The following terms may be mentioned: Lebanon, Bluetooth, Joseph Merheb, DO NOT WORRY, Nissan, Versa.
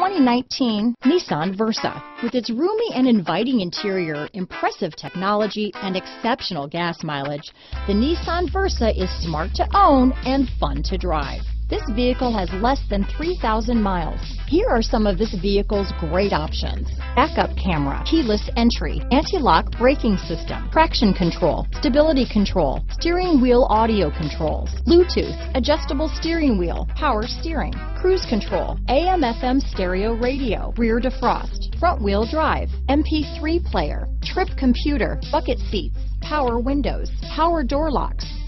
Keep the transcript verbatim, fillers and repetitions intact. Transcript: twenty nineteen Nissan Versa. With its roomy and inviting interior, impressive technology, and exceptional gas mileage, the Nissan Versa is smart to own and fun to drive. This vehicle has less than three thousand miles. Here are some of this vehicle's great options: backup camera, keyless entry, anti-lock braking system, traction control, stability control, steering wheel audio controls, Bluetooth, adjustable steering wheel, power steering, cruise control, A M F M stereo radio, rear defrost, front wheel drive, M P three player, trip computer, bucket seats, power windows, power door locks,